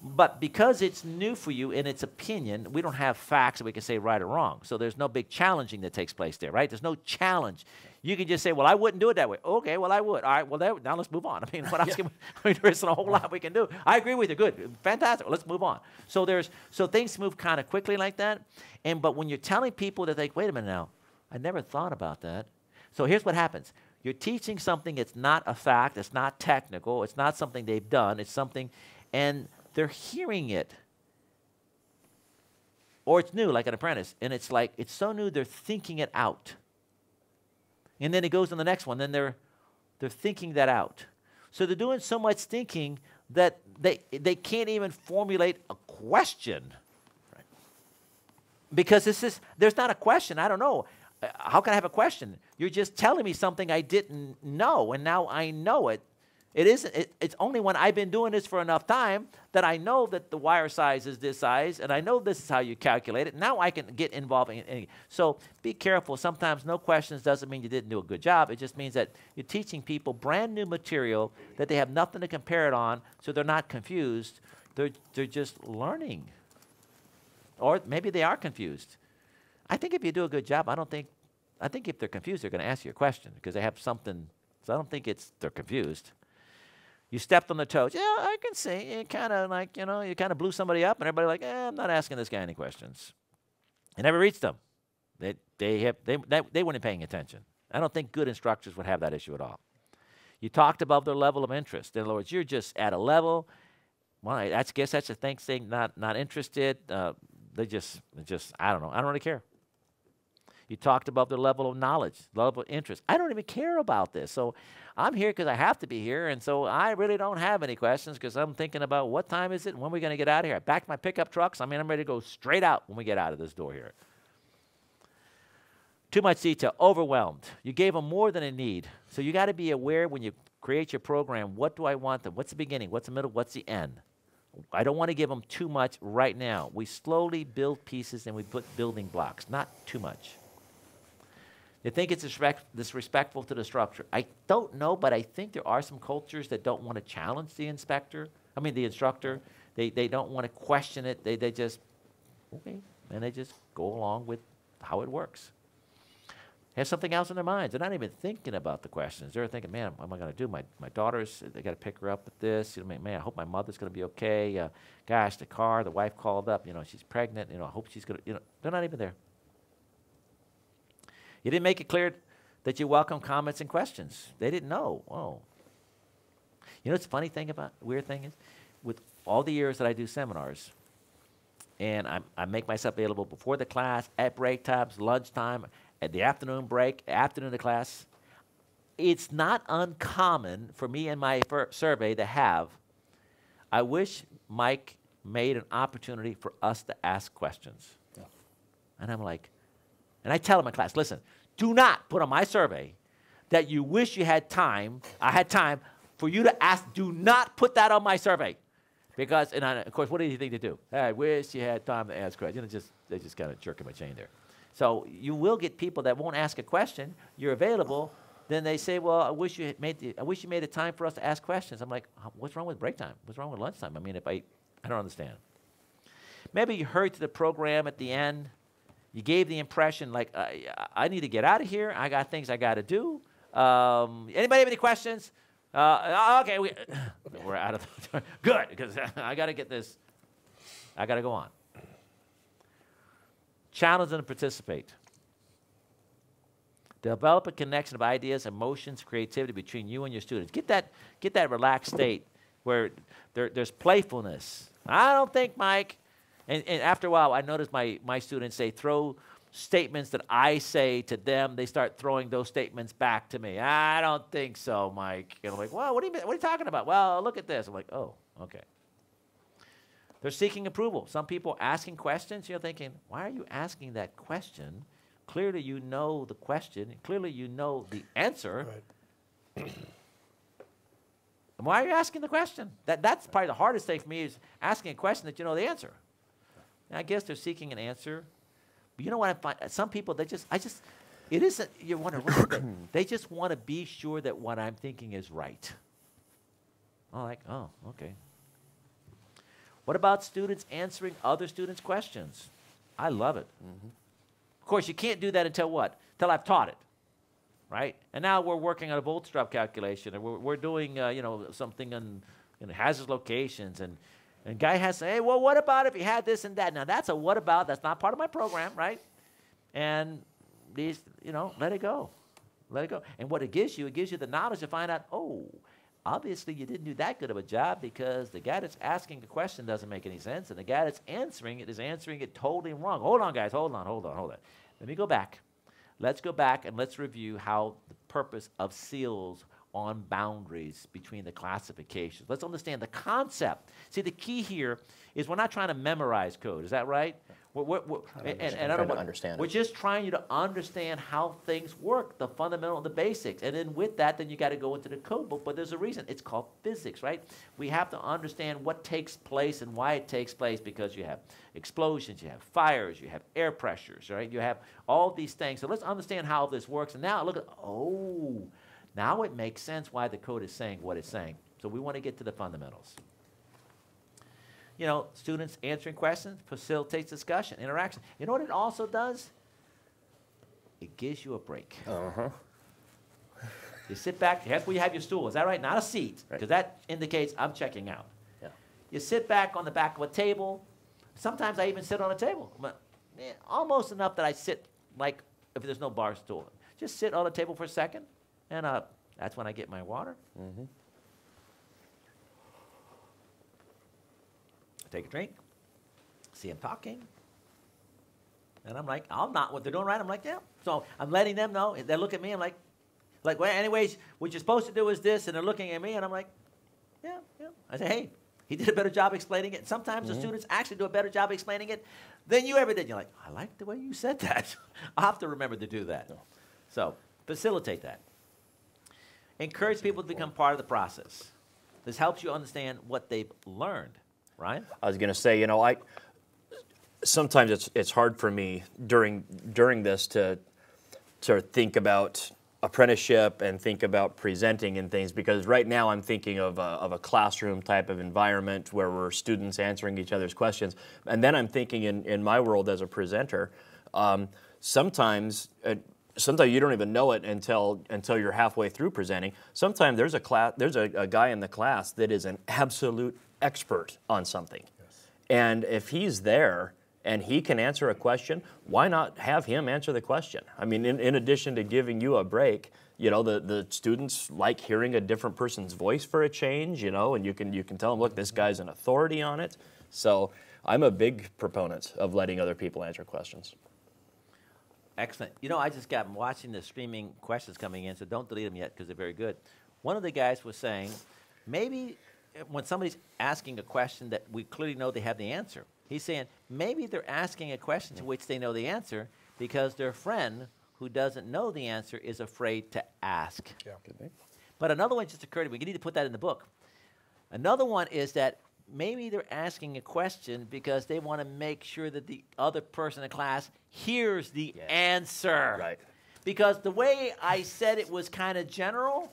But because it's new for you and it's opinion, we don't have facts that we can say right or wrong. So there's no big challenging that takes place there, right? There's no challenge. You can just say, well, I wouldn't do it that way. Okay, well, I would. All right, well, now let's move on. I mean, what else can we, I mean, there isn't a whole lot we can do. I agree with you. Good. Fantastic. Well, let's move on. So things move kind of quickly like that. But when you're telling people, they think, wait a minute now, I never thought about that. So here's what happens. You're teaching something that's not a fact, it's not technical, it's not something they've done, it's something, and they're hearing it. Or it's new, like an apprentice, and it's like, it's so new, they're thinking it out. And then it goes on the next one, then they're thinking that out. So they're doing so much thinking that they can't even formulate a question. Right? Because there's not a question, I don't know. How can I have a question? You're just telling me something I didn't know, and now I know it. It's only when I've been doing this for enough time that I know that the wire size is this size, and I know this is how you calculate it. Now I can get involved in it. So be careful. Sometimes no questions doesn't mean you didn't do a good job. It just means that you're teaching people brand new material that they have nothing to compare it on, so they're not confused. They're just learning. Or maybe they are confused. I think if you do a good job, I think if they're confused, they're going to ask you a question because they have something. So I don't think they're confused. You stepped on their toes. Yeah, I can see. It kind of like, you know, you kind of blew somebody up and everybody like, I'm not asking this guy any questions. It never reached them. They weren't paying attention. I don't think good instructors would have that issue at all. You talked above their level of interest. In other words, you're just at a level. Well, I guess that's a thing, not interested. They just, I don't know. I don't really care. You talked about their level of knowledge, level of interest. I don't even care about this. So I'm here because I have to be here, and so I really don't have any questions because I'm thinking about what time is it and when we're going to get out of here. I backed my pickup trucks. I mean, I'm ready to go straight out when we get out of this door here. Too much detail, overwhelmed. You gave them more than a need. So you got to be aware when you create your program, what do I want them? What's the beginning? What's the middle? What's the end? I don't want to give them too much right now. We slowly build pieces and we put building blocks, not too much. They think it's disrespectful to the structure. I don't know, but I think there are some cultures that don't want to challenge the instructor. They don't want to question it. They just, okay, and they just go along with how it works. They have something else in their minds. They're not even thinking about the questions. They're thinking, man, what am I going to do? My daughter's, they got to pick her up with this. You know, man, I hope my mother's going to be okay. Gosh, the wife called up. You know, she's pregnant. You know, I hope she's going to, you know, they're not even there. You didn't make it clear that you welcome comments and questions. They didn't know. Oh. You know what's the funny thing about, weird thing is, with all the years that I do seminars, and I make myself available before the class, at break times, lunchtime, at the afternoon break, afternoon of the class. It's not uncommon for me and my survey to have, I wish Mike made an opportunity for us to ask questions. Yeah. And I'm like, and I tell him in class, listen, do not put on my survey that you wish you had time, I had time for you to ask, do not put that on my survey. Because, and I, of course, what do you think they do? I wish you had time to ask questions. You know, they just kind of jerking my chain there. So you will get people that won't ask a question, you're available, then they say, well, I wish you made the time for us to ask questions. I'm like, what's wrong with break time? What's wrong with lunchtime? I mean, if I don't understand. Maybe you heard the program at the end. You gave the impression, like, I need to get out of here. I got things I got to do. Anybody have any questions? Okay, we're out of the good, because I got to get this. I got to go on. Challenge them to participate. Develop a connection of ideas, emotions, creativity between you and your students. Get that relaxed state where there's playfulness. I don't think, Mike. And after a while, I noticed my students, they throw statements that I say to them. They start throwing those statements back to me. I don't think so, Mike. And I'm like, well, what are you talking about? Well, look at this. I'm like, oh, okay. They're seeking approval. Some people asking questions. You're thinking, why are you asking that question? Clearly, you know the question. Clearly, you know the answer. Right. And why are you asking the question? That's probably the hardest thing for me is asking a question that you know the answer. And I guess they're seeking an answer. But you know what I find? Some people, it isn't, you want to, they just want to be sure that what I'm thinking is right. I'm like, oh, okay. What about students answering other students' questions? I love it. Mm-hmm. Of course, you can't do that until what? Until I've taught it, right? And now we're working on a Boltstrap calculation, and we're doing, you know, something on hazardous locations, and guy has to say, hey, well, what about if you had this and that? Now, that's a what about. That's not part of my program, right? And these, you know, let it go. Let it go. And what it gives you the knowledge to find out, oh, obviously you didn't do that good of a job because the guy that's asking the question doesn't make any sense, and the guy that's answering it is answering it totally wrong. Hold on, guys. Hold on. Let me go back. Let's go back and let's review how the purpose of seals on boundaries between the classifications. Let's understand the concept. See, the key here is we're not trying to memorize code. Is that right? We're just trying to understand how things work, the fundamental, the basics. And then with that, then you got to go into the code book. But there's a reason. It's called physics, right? We have to understand what takes place and why it takes place because you have explosions, you have fires, you have air pressures, right? You have all these things. So let's understand how this works. And now look at, oh, now it makes sense why the code is saying what it's saying. So we want to get to the fundamentals. You know, students answering questions facilitates discussion, interaction. You know what it also does? It gives you a break. Uh-huh. You sit back. That's where you have your stool. Is that right? Not a seat, because that indicates I'm checking out. Yeah. You sit back on the back of a table. Sometimes I even sit on a table. Almost enough that I sit like if there's no bar stool. Just sit on a table for a second. And that's when I get my water. Mm-hmm. I take a drink, see them talking. And I'm like, I'm not what they're doing right. I'm like, yeah. So I'm letting them know. They look at me. I'm like, well, anyways, what you're supposed to do is this. And they're looking at me. And I'm like, yeah, yeah. I say, hey, he did a better job explaining it. Sometimes the students actually do a better job explaining it than you ever did. You're like, I like the way you said that. I'll have to remember to do that. No. So facilitate that. Encourage people to become part of the process. This helps you understand what they've learned, right? I was going to say, you know, sometimes it's hard for me during this to think about apprenticeship and think about presenting and things, because right now I'm thinking of a classroom type of environment where we're students answering each other's questions, and then I'm thinking in my world as a presenter, sometimes you don't even know it until you're halfway through presenting. Sometimes there's a guy in the class that is an absolute expert on something. Yes. And if he's there and he can answer a question, why not have him answer the question? I mean, in addition to giving you a break, you know, the students like hearing a different person's voice for a change, you know, and you can tell them, look, this guy's an authority on it. So I'm a big proponent of letting other people answer questions. Excellent. You know, I just got watching the streaming questions coming in, so don't delete them yet because they're very good. One of the guys was saying, maybe when somebody's asking a question that we clearly know they have the answer, he's saying maybe they're asking a question to which they know the answer because their friend who doesn't know the answer is afraid to ask. Yeah. But another one just occurred to me. We need to put that in the book. Another one is that maybe they're asking a question because they want to make sure that the other person in class hears the answer. Right. Because the way I said it was kind of general,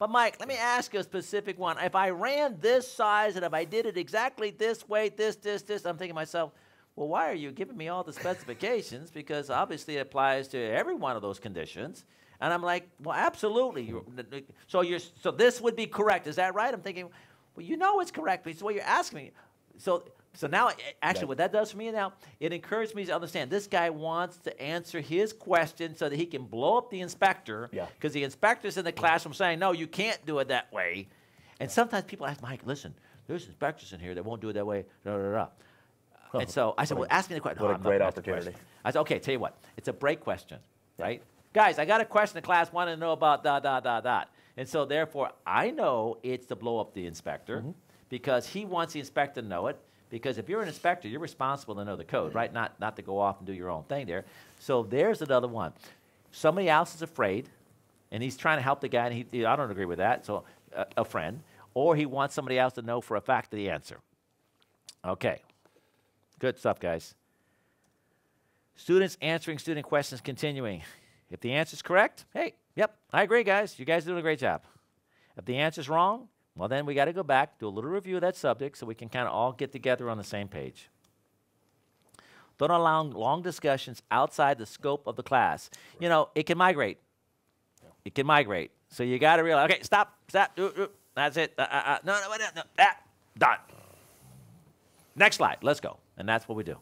but Mike, let me ask you a specific one. If I ran this size and if I did it exactly this way, this, I'm thinking to myself, well, why are you giving me all the specifications? Because obviously it applies to every one of those conditions. And I'm like, well, absolutely. So this would be correct. Is that right? I'm thinking, well, you know it's correct, but it's what you're asking me. So now, actually, what that does for me now, it encouraged me to understand this guy wants to answer his question so that he can blow up the inspector, because the inspector's in the classroom saying, no, you can't do it that way. And sometimes people ask, Mike, listen, there's inspectors in here that won't do it that way, Oh, and so I said, well, ask me the question. What a great opportunity. I said, okay, tell you what, it's a break question, right? Guys, I got a question the class wanted to know about ... And so, therefore, I know it's to blow up the inspector because he wants the inspector to know it. Because if you're an inspector, you're responsible to know the code, right? Not to go off and do your own thing there. So there's another one. Somebody else is afraid, and he's trying to help the guy, and I don't agree with that, so a friend. Or he wants somebody else to know for a fact the answer. Okay. Good stuff, guys. Students answering student questions continuing. If the answer's correct, hey, yep, I agree, guys. You guys are doing a great job. If the answer's wrong, well, then we got to go back, do a little review of that subject so we can kind of all get together on the same page. Don't allow long discussions outside the scope of the class. Right. You know, it can migrate. Yeah. It can migrate. So you got to realize, okay, stop. That's it. No. Done. Next slide. Let's go. And that's what we do.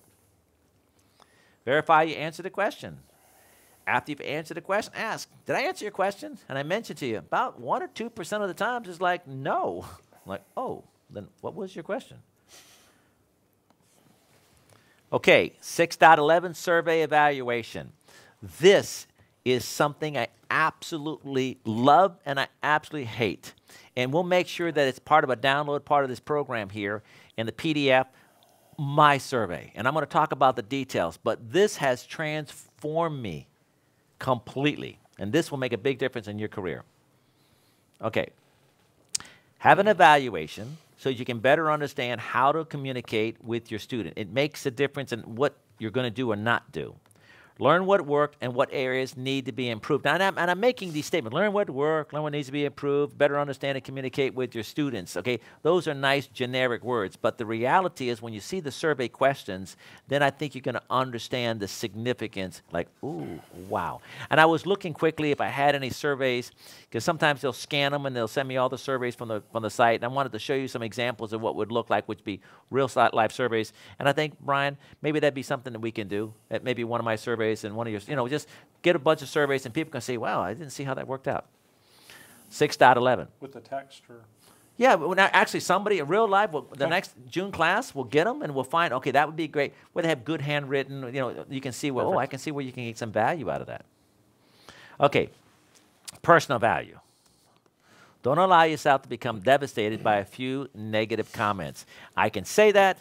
Verify you answered the question. After you've answered a question, ask, did I answer your question? And I mentioned to you, about 1 or 2% of the times it's like, no. I'm like, oh, then what was your question? Okay, 6.11, survey evaluation. This is something I absolutely love and I absolutely hate. And we'll make sure that it's part of a download part of this program here in the PDF, my survey. And I'm going to talk about the details, but this has transformed me completely, and this will make a big difference in your career. Okay, have an evaluation so you can better understand how to communicate with your student. It makes a difference in what you're going to do or not do. Learn what worked and what areas need to be improved. Now, and I'm making these statements. Learn what worked, learn what needs to be improved, better understand and communicate with your students. Okay, those are nice generic words, but the reality is when you see the survey questions, then I think you're going to understand the significance, like, ooh, wow. And I was looking quickly if I had any surveys, because sometimes they'll scan them and they'll send me all the surveys from the site, and I wanted to show you some examples of what would look like, which would be real life surveys. And I think, Brian, maybe that'd be something that we can do. That may be one of my surveys. And one of your, you know, just get a bunch of surveys and people can say, wow, I didn't see how that worked out. 6.11. With the text or? Yeah, well, now actually somebody in real life, the next June class, we'll get them and we'll find, okay, that would be great. Well, they have good handwritten, you know, you can see, well, oh, I can see where you can get some value out of that. Okay, personal value. Don't allow yourself to become devastated by a few negative comments. I can say that,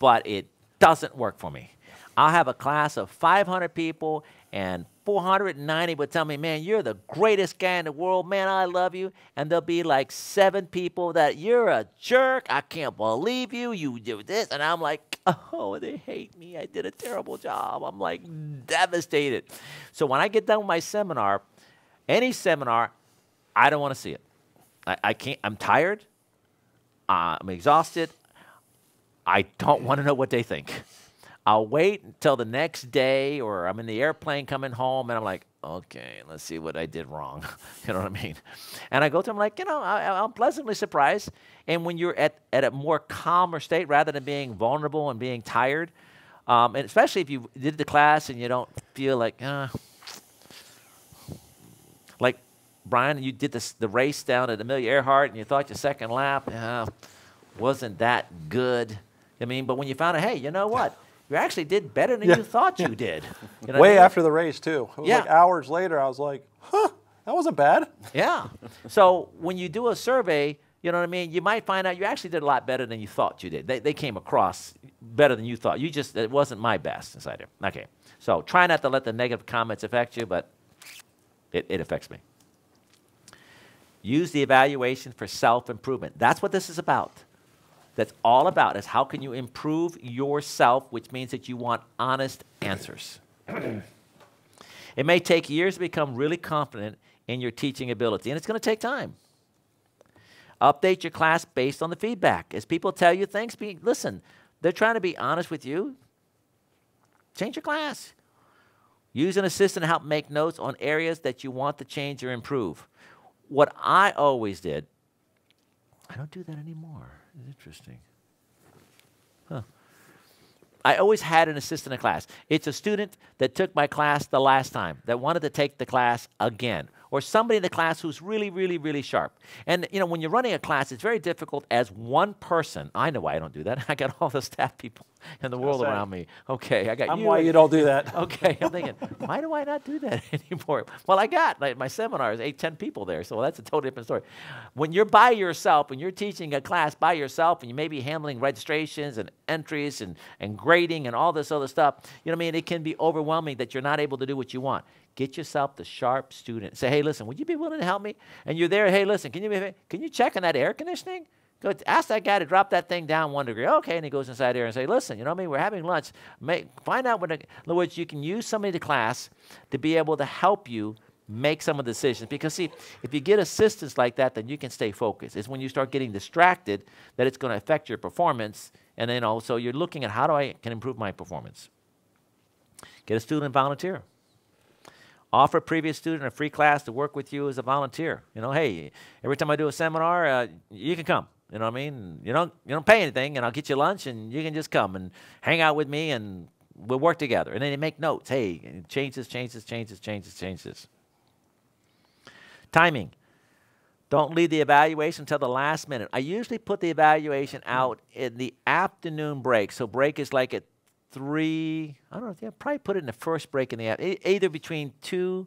but it doesn't work for me. I'll have a class of 500 people, and 490 would tell me, man, you're the greatest guy in the world. Man, I love you. And there'll be like 7 people that, you're a jerk. I can't believe you. You do this. And I'm like, oh, they hate me. I did a terrible job. I'm like devastated. So when I get done with my seminar, any seminar, I don't want to see it. I can't. I'm tired. I'm exhausted. I don't want to know what they think. I'll wait until the next day, or I'm in the airplane coming home, and I'm like, okay, let's see what I did wrong. You know what I mean? And I go to them like, you know, I'm pleasantly surprised. And when you're at a more calmer state, rather than being vulnerable and being tired, And especially if you did the class and you don't feel like Brian, you did the race down at Amelia Earhart and you thought your second lap wasn't that good. I mean, but when you found out, hey, you know what? You actually did better than you thought you did. You know Way after the race, too. It was like hours later, I was like, huh, that wasn't bad. Yeah. So when you do a survey, you know what I mean, you might find out you actually did a lot better than you thought you did. They came across better than you thought. You just, it wasn't my best inside there. Okay. So try not to let the negative comments affect you, but it affects me. Use the evaluation for self-improvement. That's what this is about. That's all about is how can you improve yourself, which means that you want honest answers. It may take years to become really confident in your teaching ability, and it's going to take time. Update your class based on the feedback. As people tell you things, listen, they're trying to be honest with you. Change your class. Use an assistant to help make notes on areas that you want to change or improve. What I always did, I don't do that anymore. Interesting. Huh. I always had an assistant in class. It's a student that took my class the last time that wanted to take the class again, or somebody in the class who's really, really, really sharp. And, you know, when you're running a class, it's very difficult as one person. I know why I don't do that. I got all the staff people in the world around me. Okay, I got I'm you. I'm why you don't do that. Okay, I'm thinking, why do I not do that anymore? Well, I got, like, my seminar is 8, 10 people there, so that's a totally different story. When you're by yourself, when you're teaching a class by yourself, and you may be handling registrations and entries and grading and all this other stuff, you know what I mean? It can be overwhelming that you're not able to do what you want. Get yourself the sharp student. Say, hey, listen, would you be willing to help me? And you're there, hey, listen, can you check on that air conditioning? Go ask that guy to drop that thing down 1 degree. Okay, and he goes inside there and say, listen, you know what I mean? We're having lunch. Find out what, in other words, you can use somebody in the class to be able to help you make some of the decisions. Because, see, if you get assistance like that, then you can stay focused. It's when you start getting distracted that it's going to affect your performance. And then also you're looking at how do I can improve my performance. Get a student volunteer. Offer a previous student a free class to work with you as a volunteer. You know, hey, every time I do a seminar, you can come. You know what I mean? You don't pay anything, and I'll get you lunch, and you can just come and hang out with me, and we'll work together. And then they make notes. Hey, change this, change this, change this, change this, change this. Timing. Don't leave the evaluation until the last minute. I usually put the evaluation out in the afternoon break. So break is like at 3, I don't know, yeah, probably put it in the first break in the afternoon, either between 2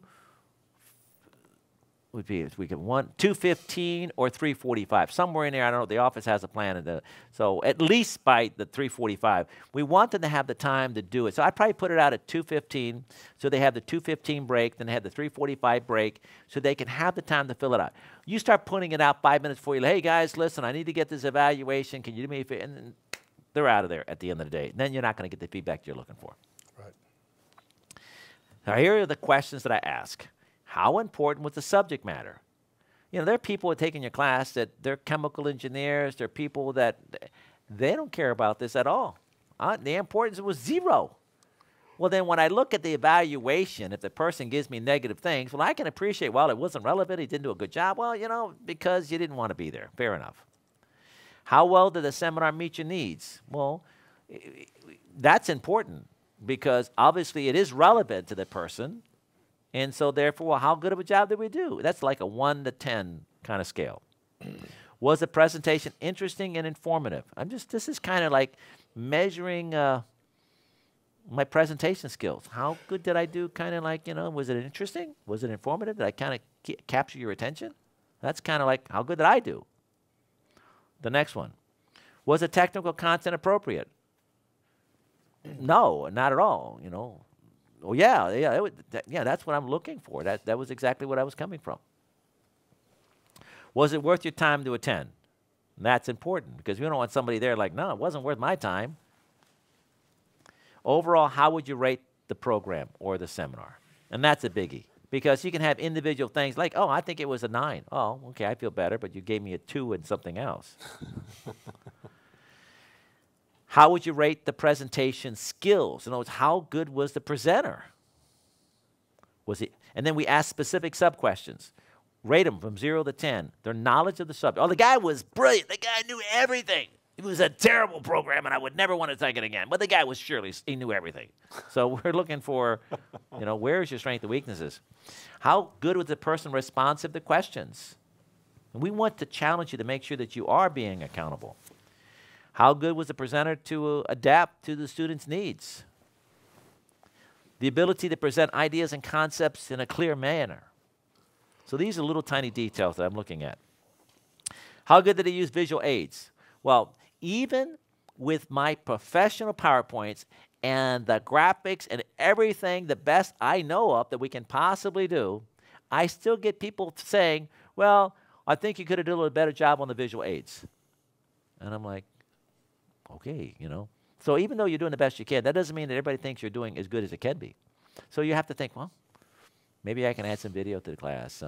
would be if we could 2:15 or 3:45, somewhere in there. I don't know, the office has a plan, so at least by the 3:45 we want them to have the time to do it. So I probably put it out at 2:15, so they have the 2:15 break, then they have the 3:45 break, so they can have the time to fill it out. You start putting it out 5 minutes before you. Hey guys, listen, I need to get this evaluation, can you do me a favor? And then they're out of there at the end of the day. Then you're not going to get the feedback you're looking for. Right. Now, here are the questions that I ask. How important was the subject matter? You know, there are people taking your class that they're chemical engineers. There are people that they don't care about this at all. The importance was zero. Well, then when I look at the evaluation, if the person gives me negative things, well, I can appreciate, well, it wasn't relevant. He didn't do a good job. Well, you know, because you didn't want to be there. Fair enough. How well did the seminar meet your needs? Well, that's important because obviously it is relevant to the person. And so therefore, how good of a job did we do? That's like a 1 to 10 kind of scale. Was the presentation interesting and informative? This is kind of like measuring my presentation skills. How good did I do? Kind of like, you know, was it interesting? Was it informative? Did I kind of capture your attention? That's kind of like, how good did I do? The next one, was the technical content appropriate? No, not at all, you know. Oh, yeah, that's what I'm looking for. That was exactly what I was coming from. Was it worth your time to attend? And that's important because we don't want somebody there like, no, it wasn't worth my time. Overall, how would you rate the program or the seminar? And that's a biggie. Because you can have individual things like, oh, I think it was a 9. Oh, okay, I feel better, but you gave me a 2 and something else. How would you rate the presentation skills? In other words, how good was the presenter? And then we ask specific sub-questions. Rate them from 0 to 10. Their knowledge of the subject. Oh, the guy was brilliant. The guy knew everything. It was a terrible program, and I would never want to take it again. But the guy was surely, he knew everything. So we're looking for, you know, where's your strength and weaknesses? How good was the person responsive to questions? And we want to challenge you to make sure that you are being accountable. How good was the presenter to adapt to the student's needs? The ability to present ideas and concepts in a clear manner. So these are little tiny details that I'm looking at. How good did they use visual aids? Well, even with my professional PowerPoints and the graphics and everything, the best I know of that we can possibly do, I still get people saying, well, I think you could have done a better job on the visual aids. And I'm like, okay, you know. So even though you're doing the best you can, that doesn't mean that everybody thinks you're doing as good as it can be. So you have to think, well, maybe I can add some video to the class.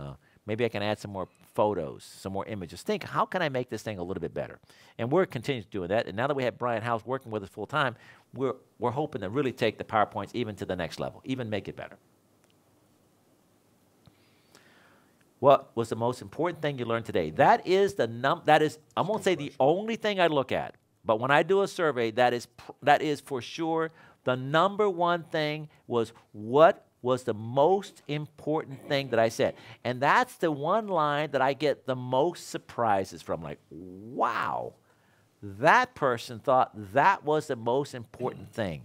Maybe I can add some more photos, some more images. Think, how can I make this thing a little bit better? And we're continuing to do that. And now that we have Brian House working with us full time, we're hoping to really take the PowerPoints even to the next level, even make it better. What was the most important thing you learned today? That is the I won't say the only thing I look at, but when I do a survey, that is for sure the #1 thing was what was the most important thing that I said. And that's the one line that I get the most surprises from. Like, wow, that person thought that was the most important thing.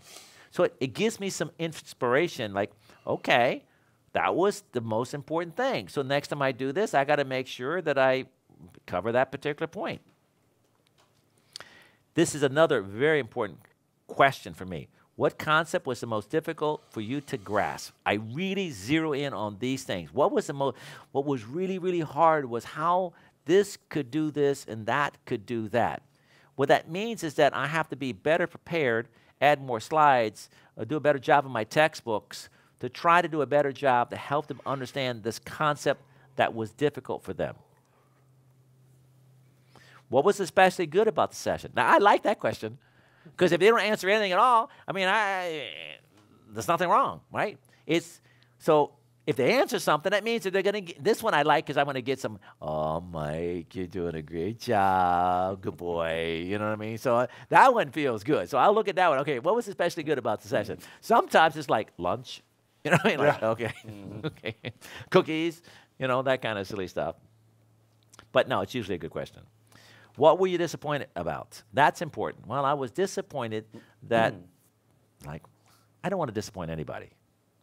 So it gives me some inspiration, like, okay, that was the most important thing. So next time I do this, I got to make sure that I cover that particular point. This is another very important question for me. What concept was the most difficult for you to grasp? I really zero in on these things. What was really, really hard was how this could do this and that could do that. What that means is that I have to be better prepared, add more slides, do a better job in my textbooks to try to do a better job to help them understand this concept that was difficult for them. What was especially good about the session? Now, I like that question. Because if they don't answer anything at all, I mean, there's nothing wrong, right? So if they answer something, that means that they're going to get, this one I like because I'm going to get some, oh, Mike, you're doing a great job, good boy, you know what I mean? So that one feels good. So I'll look at that one. Okay, what was especially good about the session? Sometimes it's like lunch, you know what I mean? Like, yeah. Okay, okay. Cookies, you know, that kind of silly stuff. But no, it's usually a good question. What were you disappointed about? That's important. Well, I was disappointed that, like, I don't want to disappoint anybody.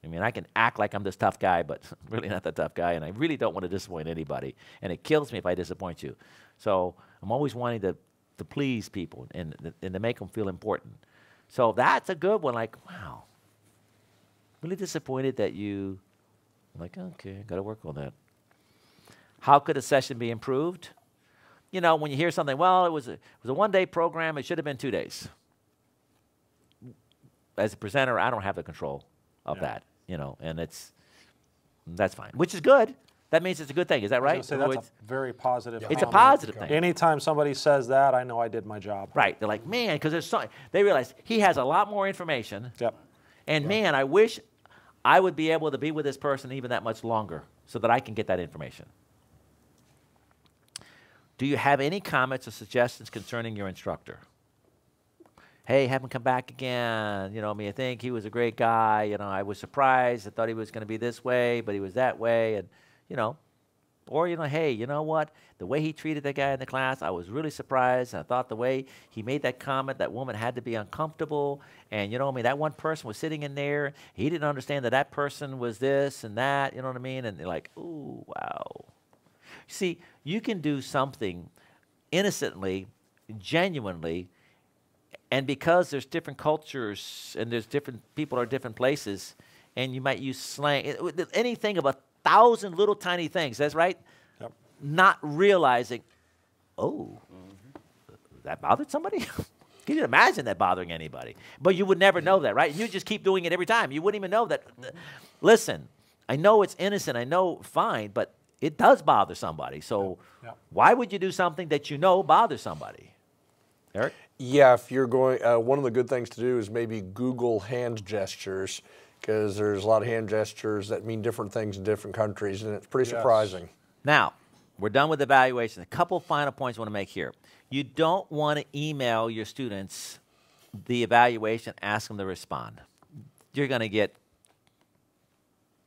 I mean, I can act like I'm this tough guy, but I'm really not that tough guy, and I really don't want to disappoint anybody. And it kills me if I disappoint you. So I'm always wanting to please people and to make them feel important. So that's a good one. Like, wow, really disappointed that you, I'm like, okay, got to work on that. How could a session be improved? You know, when you hear something, well, it was a one-day program. It should have been 2 days. As a presenter, I don't have the control of that, you know, and that's fine, which is good. That means it's a good thing. Is that right? I was gonna say, that's a very positive thing. It's a positive thing. Anytime somebody says that, I know I did my job. Right. They're like, man, because there's so, they realize he has a lot more information. Yep. And, man, I wish I would be able to be with this person even that much longer so that I can get that information. Do you have any comments or suggestions concerning your instructor? Hey, have him come back again. You know, I mean, I think he was a great guy. You know, I was surprised. I thought he was going to be this way, but he was that way. And, you know, or, you know, hey, you know what? The way he treated that guy in the class, I was really surprised. I thought the way he made that comment, that woman had to be uncomfortable. And, you know, I mean, that one person was sitting in there. He didn't understand that that person was this and that. You know what I mean? And they're like, ooh, wow. See, you can do something innocently, genuinely, and because there's different cultures and there's different people are different places, and you might use slang, anything of 1,000 little tiny things, that's right? Yep. Not realizing, oh, that bothered somebody? Can you imagine that bothering anybody? But you would never know that, right? You just keep doing it every time. You wouldn't even know that. Listen, I know it's innocent. I know fine, but it does bother somebody. So why would you do something that you know bothers somebody? Eric? Yeah, if you're going, one of the good things to do is maybe Google hand gestures, because there's a lot of hand gestures that mean different things in different countries, and it's pretty surprising. Now, We're done with evaluation. A couple final points I want to make here. You don't want to email your students the evaluation, ask them to respond. You're going to get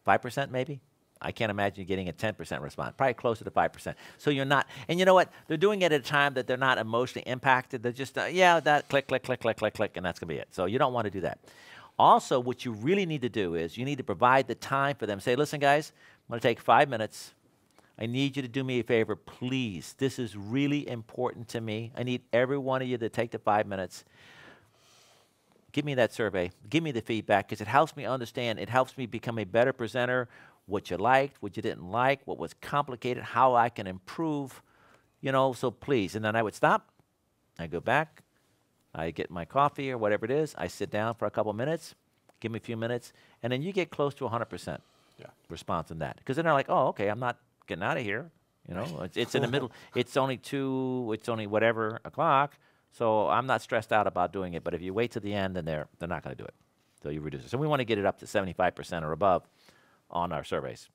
5% maybe. I can't imagine you getting a 10% response, probably closer to 5%. So you're not, and you know what? They're doing it at a time that they're not emotionally impacted. They're just, yeah, that click, click, click, click, click, click, and that's going to be it. So you don't want to do that. Also, what you really need to do is you need to provide the time for them. Say, listen, guys, I'm going to take 5 minutes. I need you to do me a favor, please. This is really important to me. I need every one of you to take the 5 minutes. Give me that survey. Give me the feedback because it helps me understand. It helps me become a better presenter. What you liked, what you didn't like, what was complicated, how I can improve, you know, so please. And then I would stop, I go back, I get my coffee or whatever it is, I sit down for a couple minutes, give me a few minutes, and then you get close to 100% response in that. Because then they're like, oh, okay, I'm not getting out of here, you know, it's in the middle, it's only whatever o'clock, so I'm not stressed out about doing it, but if you wait to the end, then they're not going to do it. So you reduce it. So we want to get it up to 75% or above on our surveys.